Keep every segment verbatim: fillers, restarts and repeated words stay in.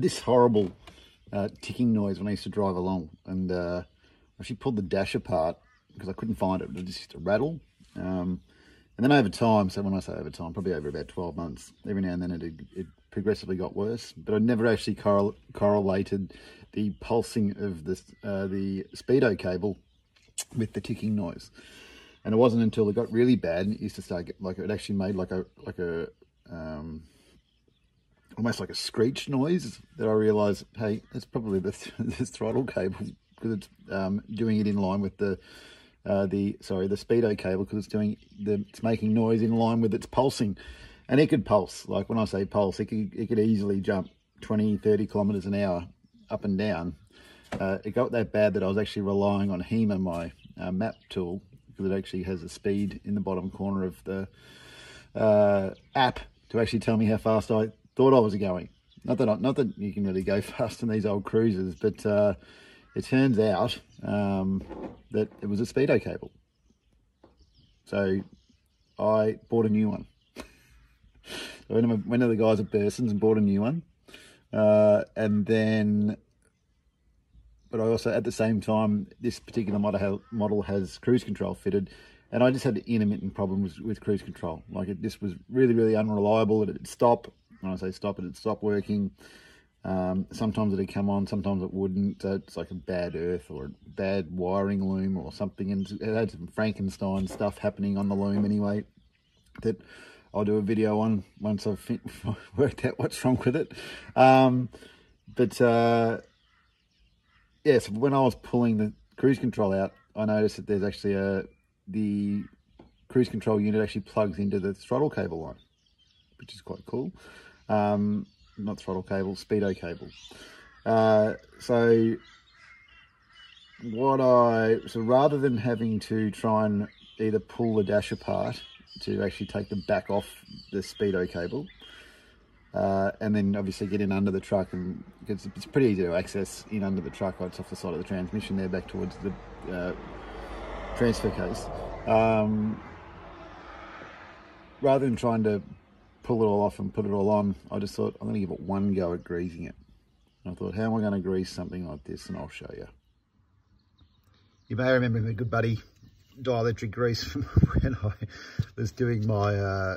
had this horrible uh, ticking noise when I used to drive along, and uh, I actually pulled the dash apart because I couldn't find it. It just used to rattle. Um, and then over time, so when I say over time, probably over about twelve months, every now and then it, it progressively got worse, but I never actually correl correlated the pulsing of the, uh, the speedo cable with the ticking noise. And it wasn't until it got really bad, and it used to start get, like it actually made like a like a um, almost like a screech noise, that I realised, hey, that's probably the th this throttle cable, because it's um, doing it in line with the uh, the sorry the speedo cable, because it's doing the it's making noise in line with its pulsing, and it could pulse. Like when I say pulse, it could it could easily jump twenty, thirty kilometres an hour up and down. Uh, it got that bad that I was actually relying on HEMA, my uh, map tool. That actually has a speed in the bottom corner of the uh, app to actually tell me how fast I thought I was going. Not that I, not that you can really go fast in these old cruisers, but uh, it turns out um, that it was a speedo cable. So I bought a new one. I went to, went to the guys at Bursons and bought a new one, uh, and then. But I also, at the same time, this particular model has cruise control fitted, and I just had intermittent problems with cruise control. Like it just was really, really unreliable. It'd stop. When I say stop, it'd stop working. Um, sometimes it'd come on, sometimes it wouldn't. So it's like a bad earth or a bad wiring loom or something. And it had some Frankenstein stuff happening on the loom anyway that I'll do a video on once I've worked out what's wrong with it. Um, but... Uh, Yes, yeah, so when I was pulling the cruise control out, I noticed that there's actually a, the cruise control unit actually plugs into the throttle cable line, which is quite cool. Um, not throttle cable, speedo cable. Uh, so what I, so rather than having to try and either pull the dash apart to actually take the back off the speedo cable, Uh, and then obviously get in under the truck, and it's, it's pretty easy to access in under the truck. It's off the side of the transmission there, back towards the uh, transfer case. Um, rather than trying to pull it all off and put it all on, I just thought I'm going to give it one go at greasing it. And I thought, how am I going to grease something like this? And I'll show you. You may remember my good buddy dielectric grease from when I was doing my. Uh,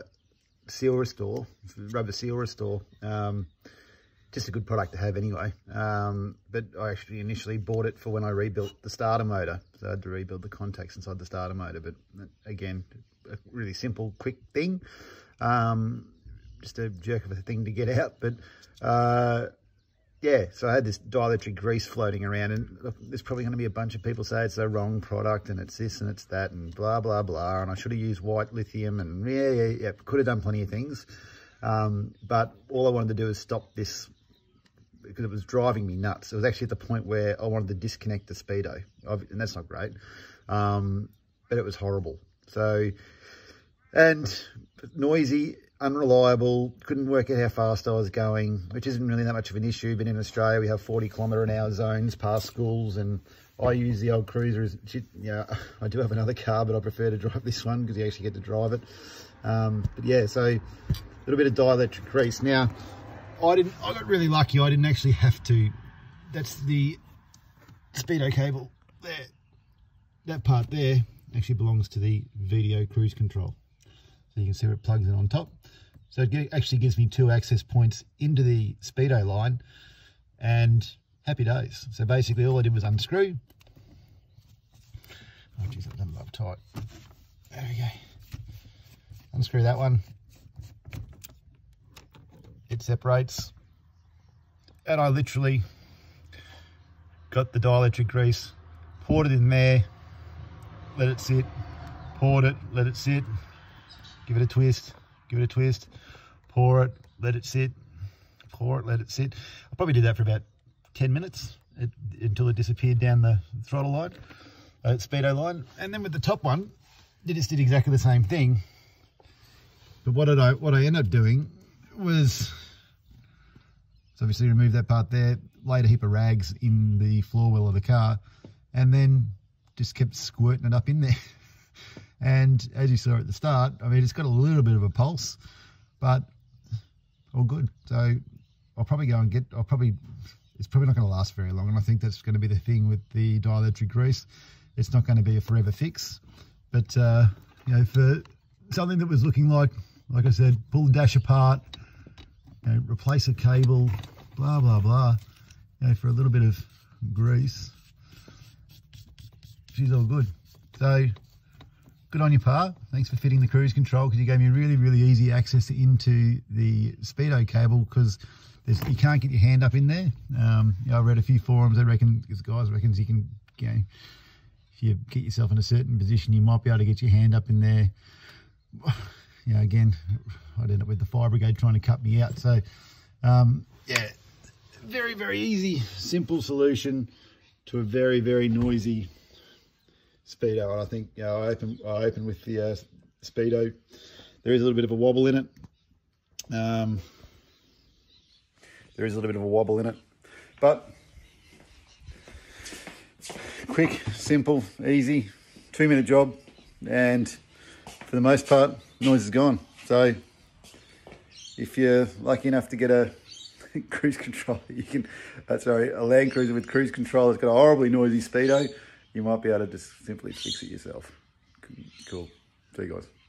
seal restore, rubber seal restore, um, just a good product to have anyway, um, but I actually initially bought it for when I rebuilt the starter motor, so I had to rebuild the contacts inside the starter motor, but again, a really simple, quick thing, um, just a jerk of a thing to get out, but uh, yeah, so I had this dielectric grease floating around, and look, there's probably going to be a bunch of people say it's the wrong product, and it's this, and it's that, and blah, blah, blah, and I should have used white lithium, and yeah, yeah, yeah, could have done plenty of things, um, but all I wanted to do is stop this, because it was driving me nuts. It was actually at the point where I wanted to disconnect the speedo, I've, and that's not great, um, but it was horrible, so, and noisy, unreliable, couldn't work out how fast I was going, which isn't really that much of an issue, but in Australia we have forty kilometre an hour zones past schools, and I use the old cruiser as, you know, I do have another car, but I prefer to drive this one because you actually get to drive it. Um, but yeah, so a little bit of dielectric grease. Now, I didn't, I got really lucky, I didn't actually have to, that's the speedo cable there, that part there actually belongs to the V D O cruise control. So you can see where it plugs in on top. So it actually gives me two access points into the speedo line, and happy days. So basically all I did was unscrew. Oh geez, that doesn't love tight. There we go. Unscrew that one. It separates. And I literally got the dielectric grease, poured it in there, let it sit, poured it, let it sit. Give it a twist, give it a twist, pour it, let it sit, pour it, let it sit. I probably did that for about ten minutes it, until it disappeared down the throttle line, uh, speedo line. And then with the top one, it just did exactly the same thing. But what did I, what I ended up doing was, so obviously remove that part there, laid a heap of rags in the floor wheel of the car, and then just kept squirting it up in there. And as you saw at the start, I mean, it's got a little bit of a pulse, but all good. So I'll probably go and get, I'll probably, it's probably not going to last very long. And I think that's going to be the thing with the dielectric grease. It's not going to be a forever fix. But, uh, you know, for something that was looking like, like I said, pull the dash apart, you know, replace a cable, blah, blah, blah, you know, for a little bit of grease, she's all good. So, good on your part. Thanks for fitting the cruise control, because you gave me really, really easy access into the speedo cable, because you can't get your hand up in there. Um, you know, I read a few forums. They reckon, this guys reckons you can, you know, if you get yourself in a certain position, you might be able to get your hand up in there. You know, again, I'd end up with the fire brigade trying to cut me out. So, um, yeah, very, very easy, simple solution to a very, very noisy speedo. And I think, you know, I open I open with the uh, speedo. There is a little bit of a wobble in it. Um, there is a little bit of a wobble in it, but quick, simple, easy, two minute job, and for the most part, noise is gone. So if you're lucky enough to get a cruise control, you can. Uh, sorry, a Land Cruiser with cruise control that's got a horribly noisy speedo, you might be able to just simply fix it yourself. Cool. See you guys.